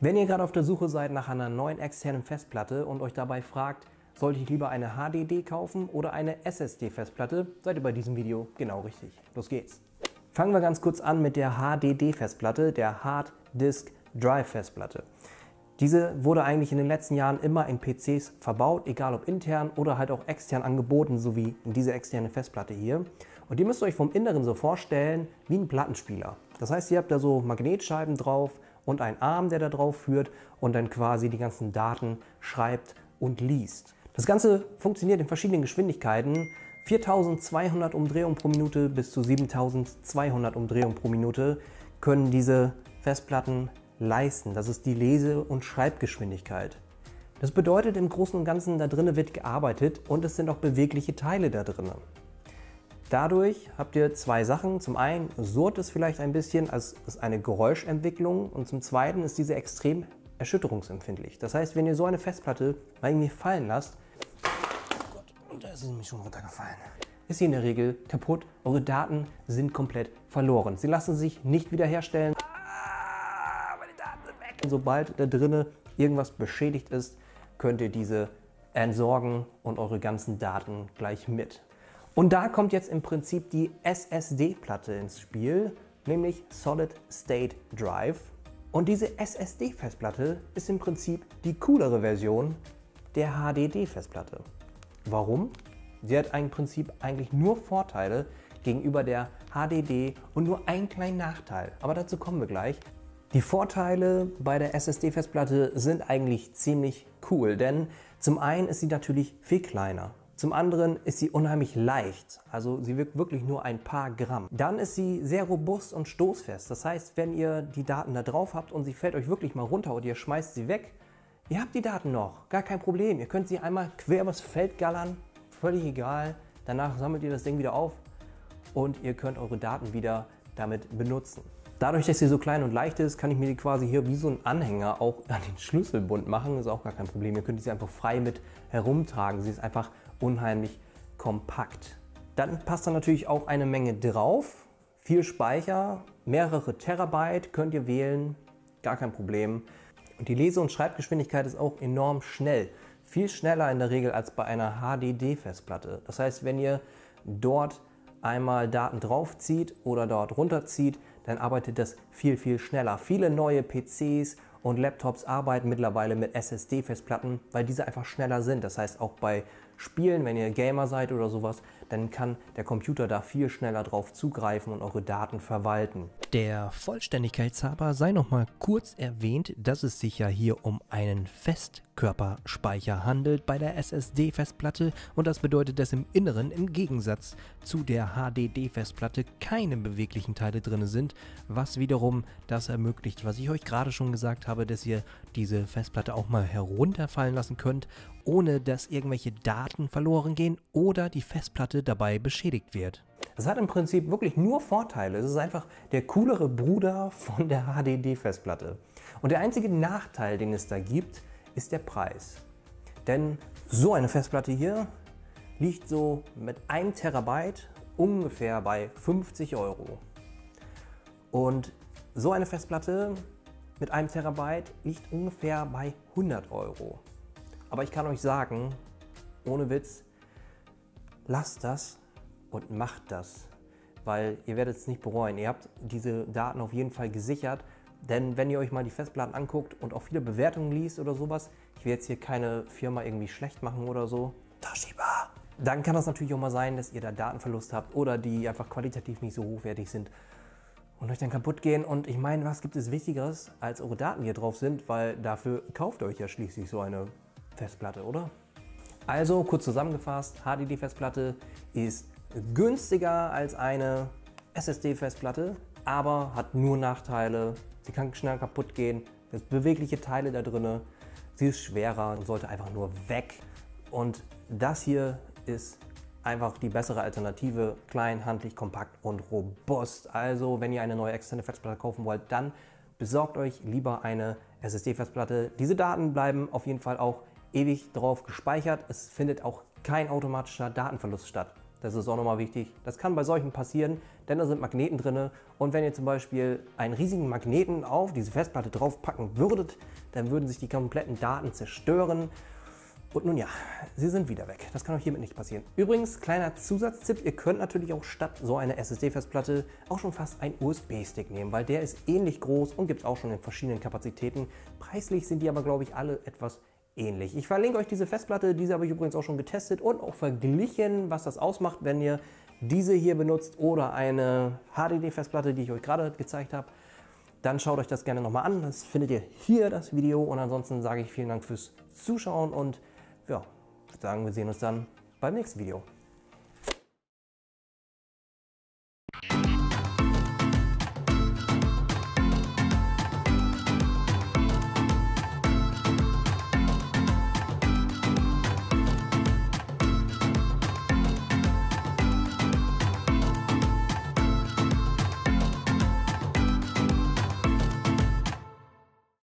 Wenn ihr gerade auf der Suche seid nach einer neuen externen Festplatte und euch dabei fragt, sollte ich lieber eine HDD kaufen oder eine SSD-Festplatte, seid ihr bei diesem Video genau richtig. Los geht's! Fangen wir ganz kurz an mit der HDD-Festplatte, der Hard Disk Drive Festplatte. Diese wurde eigentlich in den letzten Jahren immer in PCs verbaut, egal ob intern oder halt auch extern angeboten, so wie diese externe Festplatte hier. Und die müsst ihr euch vom Inneren so vorstellen wie einen Plattenspieler. Das heißt, ihr habt da so Magnetscheiben drauf und einen Arm, der da drauf führt und dann quasi die ganzen Daten schreibt und liest. Das Ganze funktioniert in verschiedenen Geschwindigkeiten, 4200 Umdrehungen pro Minute bis zu 7200 Umdrehungen pro Minute können diese Festplatten leisten. Das ist die Lese- und Schreibgeschwindigkeit. Das bedeutet im Großen und Ganzen, da drinnen wird gearbeitet und es sind auch bewegliche Teile da drinnen. Dadurch habt ihr zwei Sachen. Zum einen surrt es vielleicht ein bisschen, also es ist eine Geräuschentwicklung, und zum zweiten ist diese extrem erschütterungsempfindlich. Das heißt, wenn ihr so eine Festplatte mal irgendwie fallen lasst, oh Gott, und da ist sie nämlich schon runtergefallen, ist sie in der Regel kaputt. Eure Daten sind komplett verloren. Sie lassen sich nicht wiederherstellen. Ah, meine Daten sind weg. Und sobald da drinnen irgendwas beschädigt ist, könnt ihr diese entsorgen und eure ganzen Daten gleich mit. Und da kommt jetzt im Prinzip die SSD-Platte ins Spiel, nämlich Solid State Drive. Und diese SSD-Festplatte ist im Prinzip die coolere Version der HDD-Festplatte. Warum? Sie hat im Prinzip eigentlich nur Vorteile gegenüber der HDD und nur einen kleinen Nachteil. Aber dazu kommen wir gleich. Die Vorteile bei der SSD-Festplatte sind eigentlich ziemlich cool, denn zum einen ist sie natürlich viel kleiner. Zum anderen ist sie unheimlich leicht, also sie wirkt wirklich nur ein paar Gramm. Dann ist sie sehr robust und stoßfest, das heißt, wenn ihr die Daten da drauf habt und sie fällt euch wirklich mal runter oder ihr schmeißt sie weg, ihr habt die Daten noch, gar kein Problem. Ihr könnt sie einmal quer übers Feld gallern, völlig egal, danach sammelt ihr das Ding wieder auf und ihr könnt eure Daten wieder damit benutzen. Dadurch, dass sie so klein und leicht ist, kann ich mir die quasi hier wie so ein Anhänger auch an den Schlüsselbund machen. Ist auch gar kein Problem. Ihr könnt sie einfach frei mit herumtragen. Sie ist einfach unheimlich kompakt. Dann passt da natürlich auch eine Menge drauf. Viel Speicher, mehrere Terabyte könnt ihr wählen. Gar kein Problem. Und die Lese- und Schreibgeschwindigkeit ist auch enorm schnell. Viel schneller in der Regel als bei einer HDD-Festplatte. Das heißt, wenn ihr dort einmal Daten draufzieht oder dort runterzieht, dann arbeitet das viel, viel schneller. Viele neue PCs und Laptops arbeiten mittlerweile mit SSD-Festplatten, weil diese einfach schneller sind. Das heißt, auch bei Spielen, wenn ihr Gamer seid oder sowas, dann kann der Computer da viel schneller drauf zugreifen und eure Daten verwalten. Der Vollständigkeit halber sei nochmal kurz erwähnt, dass es sich ja hier um einen Festkörperspeicher handelt bei der SSD-Festplatte, und das bedeutet, dass im Inneren im Gegensatz zu der HDD-Festplatte keine beweglichen Teile drin sind, was wiederum das ermöglicht, was ich euch gerade schon gesagt habe, dass ihr diese Festplatte auch mal herunterfallen lassen könnt, ohne dass irgendwelche Daten verloren gehen oder die Festplatte dabei beschädigt wird. Das hat im Prinzip wirklich nur Vorteile. Es ist einfach der coolere Bruder von der HDD-Festplatte. Und der einzige Nachteil, den es da gibt, ist der Preis. Denn so eine Festplatte hier liegt so mit 1 Terabyte ungefähr bei 50 Euro. Und so eine Festplatte mit 1 Terabyte liegt ungefähr bei 100 Euro. Aber ich kann euch sagen, ohne Witz, lasst das und macht das, weil ihr werdet es nicht bereuen. Ihr habt diese Daten auf jeden Fall gesichert, denn wenn ihr euch mal die Festplatten anguckt und auch viele Bewertungen liest oder sowas, ich will jetzt hier keine Firma irgendwie schlecht machen oder so, Toshiba, dann kann das natürlich auch mal sein, dass ihr da Datenverlust habt oder die einfach qualitativ nicht so hochwertig sind und euch dann kaputt gehen. Und ich meine, was gibt es Wichtigeres als eure Daten, die hier drauf sind, weil dafür kauft ihr euch ja schließlich so eine Festplatte, oder? Also kurz zusammengefasst, HDD-Festplatte ist günstiger als eine SSD-Festplatte, aber hat nur Nachteile. Sie kann schnell kaputt gehen, es sind bewegliche Teile da drin, sie ist schwerer und sollte einfach nur weg. Und das hier ist einfach die bessere Alternative, klein, handlich, kompakt und robust. Also wenn ihr eine neue externe Festplatte kaufen wollt, dann besorgt euch lieber eine SSD-Festplatte. Diese Daten bleiben auf jeden Fall auch ewig drauf gespeichert. Es findet auch kein automatischer Datenverlust statt. Das ist auch nochmal wichtig. Das kann bei solchen passieren, denn da sind Magneten drin. Und wenn ihr zum Beispiel einen riesigen Magneten auf diese Festplatte draufpacken würdet, dann würden sich die kompletten Daten zerstören. Und nun ja, sie sind wieder weg. Das kann euch hiermit nicht passieren. Übrigens, kleiner Zusatztipp, ihr könnt natürlich auch statt so einer SSD-Festplatte auch schon fast einen USB-Stick nehmen, weil der ist ähnlich groß und gibt es auch schon in verschiedenen Kapazitäten. Preislich sind die aber, glaube ich, alle etwas ähnlich. Ich verlinke euch diese Festplatte, diese habe ich übrigens auch schon getestet und auch verglichen, was das ausmacht, wenn ihr diese hier benutzt oder eine HDD-Festplatte, die ich euch gerade gezeigt habe. Dann schaut euch das gerne nochmal an. Das findet ihr hier, das Video. Und ansonsten sage ich vielen Dank fürs Zuschauen und ja, ich würde sagen, wir sehen uns dann beim nächsten Video.